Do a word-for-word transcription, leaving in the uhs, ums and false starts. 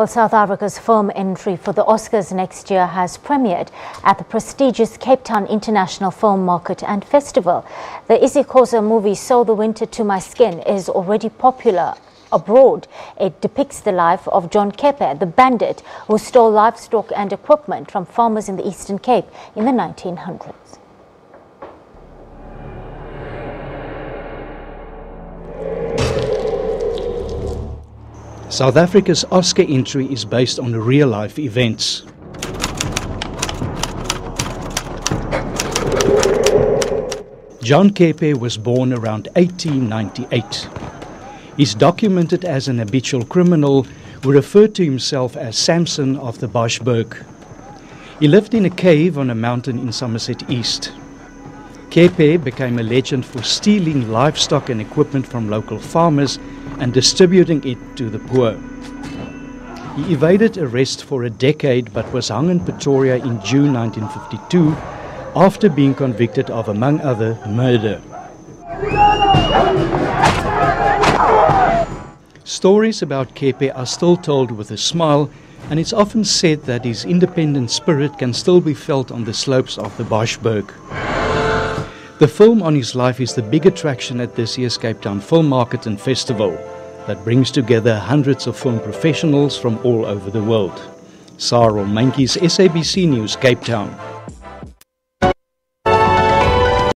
Well, South Africa's film entry for the Oscars next year has premiered at the prestigious Cape Town International Film Market and Festival. The isiXhosa movie Sew the Winter to My Skin is already popular abroad. It depicts the life of John Kepe, the bandit who stole livestock and equipment from farmers in the Eastern Cape in the nineteen hundreds. South Africa's Oscar entry is based on real-life events. John Kepe was born around eighteen ninety-eight. He's documented as an habitual criminal who referred to himself as Samson of the Boschberg. He lived in a cave on a mountain in Somerset East. Kepe became a legend for stealing livestock and equipment from local farmers and distributing it to the poor. He evaded arrest for a decade but was hung in Pretoria in June nineteen fifty-two after being convicted of, among other, murder. Stories about Kepe are still told with a smile, and it's often said that his independent spirit can still be felt on the slopes of the Boschberg. The film on his life is the big attraction at this year's Cape Town Film Market and Festival that brings together hundreds of film professionals from all over the world. Saral Mankies, S A B C News, Cape Town.